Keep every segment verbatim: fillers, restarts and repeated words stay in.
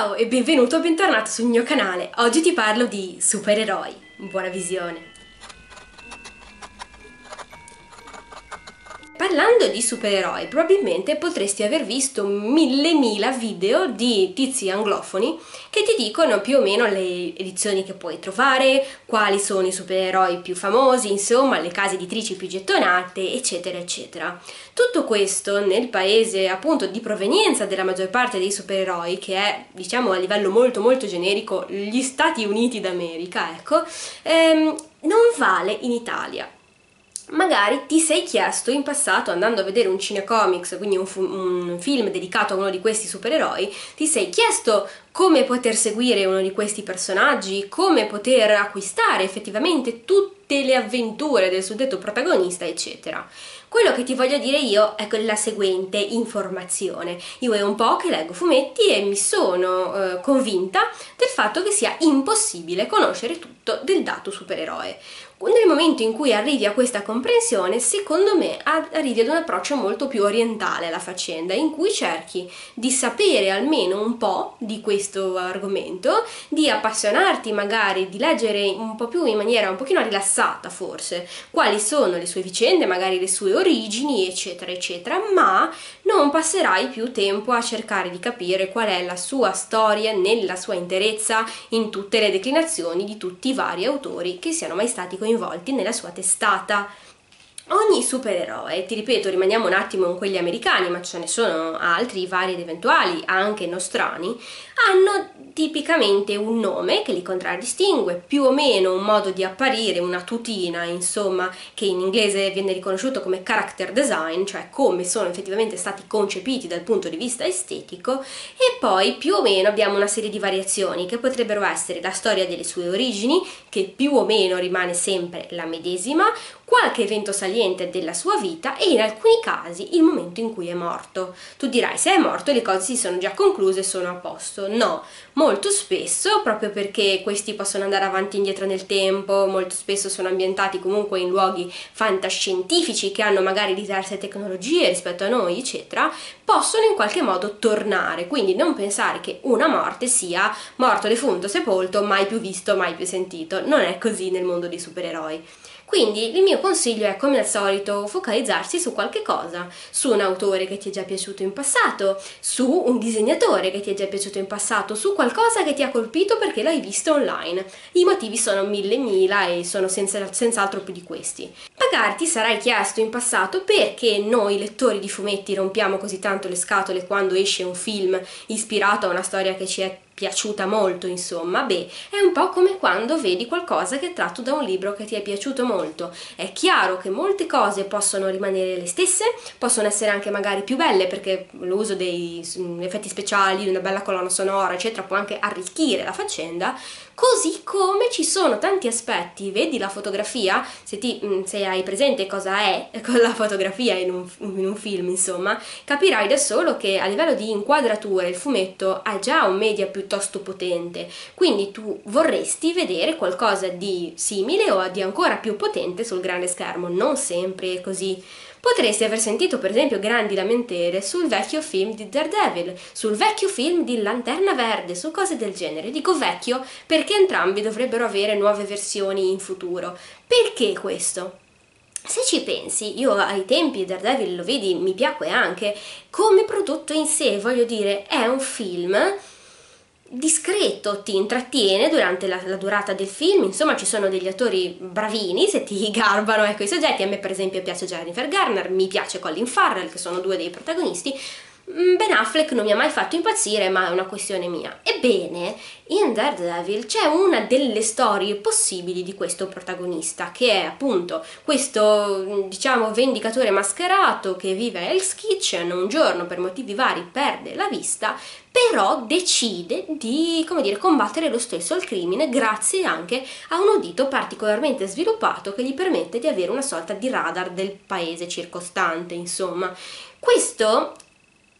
Ciao e benvenuto o bentornato sul mio canale. Oggi ti parlo di supereroi. Buona visione! Parlando di supereroi, probabilmente potresti aver visto mille mila video di tizi anglofoni che ti dicono più o meno le edizioni che puoi trovare, quali sono i supereroi più famosi, insomma le case editrici più gettonate, eccetera eccetera. Tutto questo nel paese appunto di provenienza della maggior parte dei supereroi, che è diciamo a livello molto molto generico gli Stati Uniti d'America, ecco, ehm, non vale in Italia. Magari ti sei chiesto in passato, andando a vedere un cinecomics, quindi un, un film dedicato a uno di questi supereroi, ti sei chiesto come poter seguire uno di questi personaggi, come poter acquistare effettivamente tutte le avventure del suddetto protagonista, eccetera. Quello che ti voglio dire io è la seguente informazione. Io è un po' che leggo fumetti e mi sono eh, convinta del fatto che sia impossibile conoscere tutto del dato supereroe. Nel momento in cui arrivi a questa comprensione, secondo me arrivi ad un approccio molto più orientale alla faccenda, in cui cerchi di sapere almeno un po' di questo argomento, di appassionarti magari, di leggere un po' più in maniera un pochino rilassata forse, quali sono le sue vicende, magari le sue origini, eccetera eccetera, ma non passerai più tempo a cercare di capire qual è la sua storia nella sua interezza, in tutte le declinazioni di tutti i vari autori che siano mai stati coinvolti nella sua testata. Ogni supereroe, ti ripeto, rimaniamo un attimo con quelli americani, ma ce ne sono altri vari ed eventuali, anche nostrani, hanno tipicamente un nome che li contraddistingue, più o meno un modo di apparire, una tutina, insomma, che in inglese viene riconosciuto come character design, cioè come sono effettivamente stati concepiti dal punto di vista estetico, e poi più o meno abbiamo una serie di variazioni che potrebbero essere la storia delle sue origini, che più o meno rimane sempre la medesima, qualche evento saliente della sua vita e in alcuni casi il momento in cui è morto. Tu dirai, se è morto le cose si sono già concluse, sono a posto. No, molto spesso, proprio perché questi possono andare avanti e indietro nel tempo, molto spesso sono ambientati comunque in luoghi fantascientifici che hanno magari diverse tecnologie rispetto a noi, eccetera, possono in qualche modo tornare, quindi non pensare che una morte sia morto, defunto, sepolto, mai più visto, mai più sentito. Non è così nel mondo dei supereroi. Quindi il mio consiglio è, come al solito, focalizzarsi su qualche cosa, su un autore che ti è già piaciuto in passato, su un disegnatore che ti è già piaciuto in passato, su qualcosa che ti ha colpito perché l'hai visto online. I motivi sono mille mila e sono senza, senz'altro più di questi. Magari ti sarai chiesto in passato perché noi lettori di fumetti rompiamo così tanto le scatole quando esce un film ispirato a una storia che ci è piaciuta molto, insomma. Beh, è un po' come quando vedi qualcosa che è tratto da un libro che ti è piaciuto molto. È chiaro che molte cose possono rimanere le stesse, possono essere anche magari più belle, perché l'uso dei effetti speciali, di una bella colonna sonora, eccetera, può anche arricchire la faccenda. Così come ci sono tanti aspetti, vedi la fotografia, se, ti, se hai presente cosa è la fotografia in un, in un film, insomma, capirai da solo che a livello di inquadrature il fumetto ha già un media piuttosto potente, quindi tu vorresti vedere qualcosa di simile o di ancora più potente sul grande schermo, non sempre è così. Potresti aver sentito per esempio grandi lamentele sul vecchio film di Daredevil, sul vecchio film di Lanterna Verde, su cose del genere. Dico vecchio perché entrambi dovrebbero avere nuove versioni in futuro. Perché questo? Se ci pensi, io ai tempi Daredevil lo vedi, mi piacque anche, come prodotto in sé, voglio dire, è un film discreto, ti intrattiene durante la, la durata del film, insomma ci sono degli attori bravini se ti garbano, ecco, i soggetti. A me per esempio piace Jennifer Garner, mi piace Colin Farrell, che sono due dei protagonisti. Ben Affleck non mi ha mai fatto impazzire, ma è una questione mia. Ebbene, in Daredevil c'è una delle storie possibili di questo protagonista, che è appunto questo, diciamo, vendicatore mascherato che vive a Hell's Kitchen, un giorno per motivi vari perde la vista, però decide di, come dire, combattere lo stesso il crimine grazie anche a un udito particolarmente sviluppato che gli permette di avere una sorta di radar del paese circostante, insomma. Questo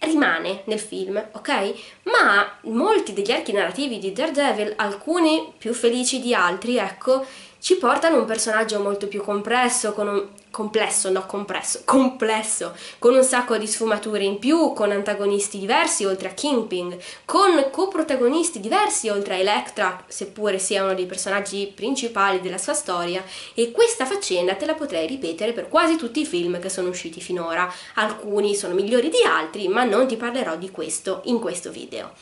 rimane nel film, ok? Ma molti degli archi narrativi di Daredevil, alcuni più felici di altri, ecco, ci portano un personaggio molto più complesso, con un... complesso, no compresso, complesso, con un sacco di sfumature in più, con antagonisti diversi oltre a Kingpin, con coprotagonisti diversi oltre a Elektra, seppure sia uno dei personaggi principali della sua storia, e questa faccenda te la potrei ripetere per quasi tutti i film che sono usciti finora. Alcuni sono migliori di altri, ma non ti parlerò di questo in questo video.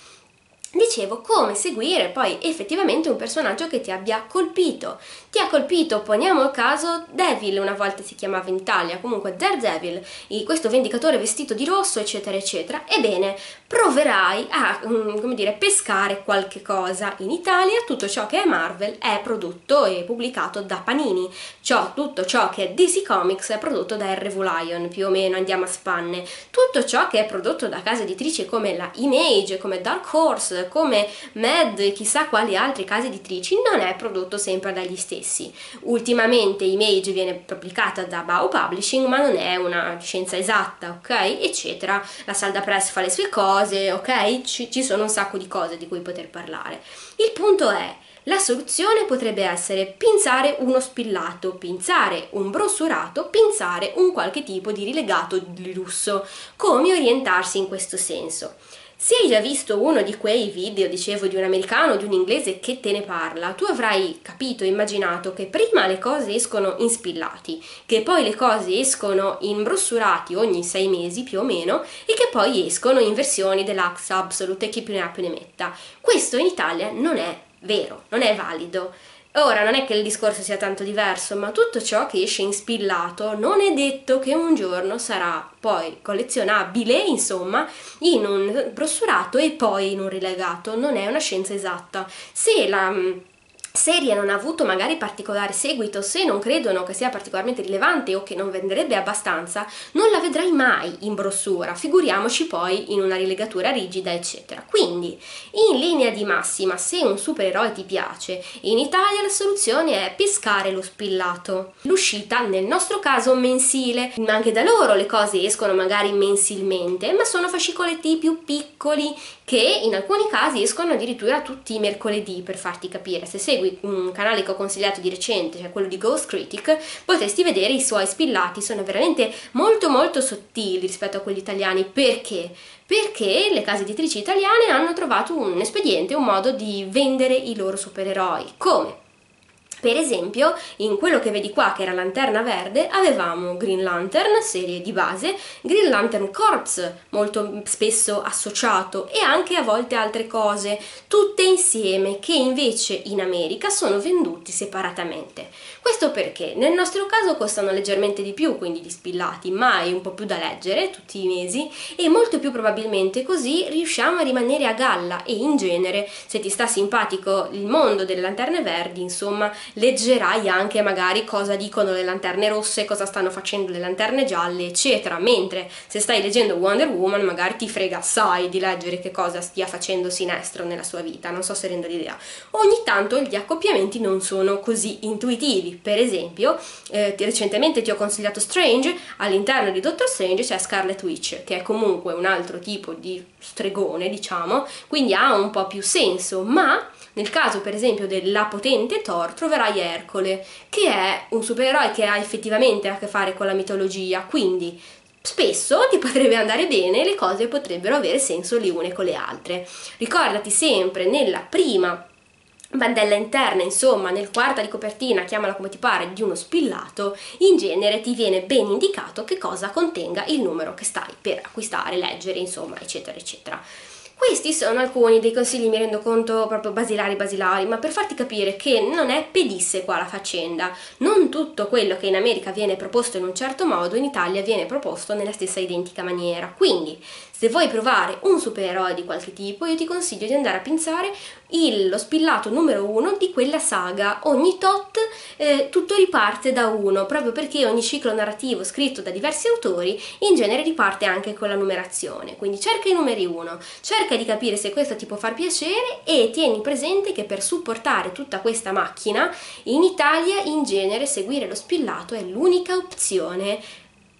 Dicevo, come seguire poi effettivamente un personaggio che ti abbia colpito. Ti ha colpito, poniamo il caso, Devil, una volta si chiamava in Italia, comunque Daredevil, questo vendicatore vestito di rosso, eccetera, eccetera. Ebbene, proverai a, come dire, pescare qualche cosa. In Italia tutto ciò che è Marvel è prodotto e pubblicato da Panini. Ciò, tutto ciò che è D C Comics è prodotto da R V. Lion, più o meno, andiamo a spanne. Tutto ciò che è prodotto da case editrici come la Image, come Dark Horse, come Mad e chissà quali altri case editrici, non è prodotto sempre dagli stessi. Ultimamente Image viene pubblicata da Bao Publishing, ma non è una scienza esatta, ok? Eccetera. La Salda Press fa le sue cose, ok? Ci, ci sono un sacco di cose di cui poter parlare. Il punto è, la soluzione potrebbe essere pinzare uno spillato, pinzare un brossurato, pinzare un qualche tipo di rilegato di lusso. Come orientarsi in questo senso? Se hai già visto uno di quei video, dicevo, di un americano o di un inglese che te ne parla, tu avrai capito e immaginato che prima le cose escono in spillati, che poi le cose escono in brossurati ogni sei mesi più o meno, e che poi escono in versioni deluxe, absolute e chi più ne ha più ne metta. Questo in Italia non è vero, non è valido. Ora, non è che il discorso sia tanto diverso, ma tutto ciò che esce in spillato non è detto che un giorno sarà poi collezionabile, insomma, in un brossurato e poi in un rilegato. Non è una scienza esatta. Se la serie non ha avuto magari particolare seguito, se non credono che sia particolarmente rilevante o che non venderebbe abbastanza, non la vedrai mai in brossura, figuriamoci poi in una rilegatura rigida, eccetera. Quindi, in linea di massima, se un supereroe ti piace, in Italia la soluzione è pescare lo spillato. L'uscita, nel nostro caso, mensile, ma anche da loro le cose escono magari mensilmente, ma sono fascicoletti più piccoli che in alcuni casi escono addirittura tutti i mercoledì, per farti capire. Se segui un canale che ho consigliato di recente, cioè quello di Ghost Critic, potresti vedere i suoi spillati, sono veramente molto molto sottili rispetto a quelli italiani. Perché? Perché le case editrici italiane hanno trovato un espediente, un modo di vendere i loro supereroi. Come? Per esempio, in quello che vedi qua, che era Lanterna Verde, avevamo Green Lantern, serie di base, Green Lantern Corps, molto spesso associato, e anche a volte altre cose, tutte insieme, che invece in America sono venduti separatamente. Questo perché nel nostro caso costano leggermente di più, quindi gli spillati, ma è un po' più da leggere tutti i mesi, e molto più probabilmente così riusciamo a rimanere a galla, e in genere, se ti sta simpatico il mondo delle Lanterne Verdi, insomma, leggerai anche magari cosa dicono le lanterne rosse, cosa stanno facendo le lanterne gialle, eccetera. Mentre se stai leggendo Wonder Woman magari ti frega assai di leggere che cosa stia facendo Sinestro nella sua vita, non so se rendo l'idea. Ogni tanto gli accoppiamenti non sono così intuitivi. Per esempio, eh, recentemente ti ho consigliato Strange, all'interno di Doctor Strange c'è Scarlet Witch, che è comunque un altro tipo di stregone, diciamo, quindi ha un po' più senso, ma nel caso per esempio della potente Thor troverai Ercole, che è un supereroe che ha effettivamente a che fare con la mitologia, quindi spesso ti potrebbe andare bene, le cose potrebbero avere senso le une con le altre. Ricordati sempre, nella prima bandella interna, insomma, nel quarta di copertina, chiamala come ti pare, di uno spillato, in genere ti viene ben indicato che cosa contenga il numero che stai per acquistare, leggere, insomma, eccetera, eccetera. Questi sono alcuni dei consigli, mi rendo conto, proprio basilari basilari, ma per farti capire che non è pedisse qua la faccenda. Non tutto quello che in America viene proposto in un certo modo, in Italia viene proposto nella stessa identica maniera. Quindi, se vuoi provare un supereroe di qualche tipo, io ti consiglio di andare a pensare il, lo spillato numero uno di quella saga. Ogni tot eh, tutto riparte da uno, proprio perché ogni ciclo narrativo scritto da diversi autori in genere riparte anche con la numerazione. Quindi cerca i numeri uno, cerca di capire se questo ti può far piacere, e tieni presente che per supportare tutta questa macchina in Italia in genere seguire lo spillato è l'unica opzione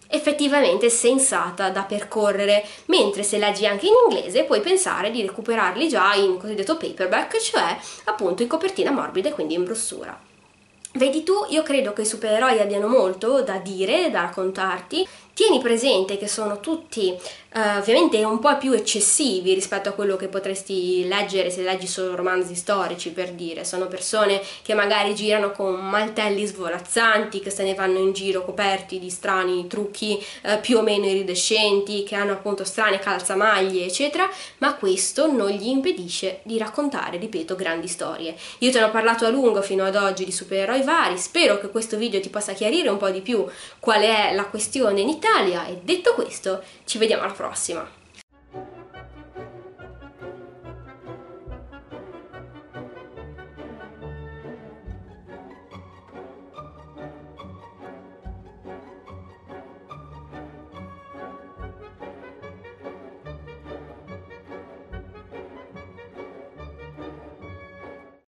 effettivamente sensata da percorrere, mentre se leggi anche in inglese puoi pensare di recuperarli già in cosiddetto paperback, cioè appunto in copertina morbida e quindi in brossura. Vedi tu, io credo che i supereroi abbiano molto da dire, da raccontarti. Tieni presente che sono tutti eh, ovviamente un po' più eccessivi rispetto a quello che potresti leggere se leggi solo romanzi storici, per dire. Sono persone che magari girano con martelli svolazzanti, che se ne vanno in giro coperti di strani trucchi eh, più o meno iridescenti, che hanno appunto strane calzamaglie eccetera, ma questo non gli impedisce di raccontare, ripeto, grandi storie. Io te ne ho parlato a lungo fino ad oggi di supereroi vari, spero che questo video ti possa chiarire un po' di più qual è la questione in Italia. E detto questo, ci vediamo alla prossima!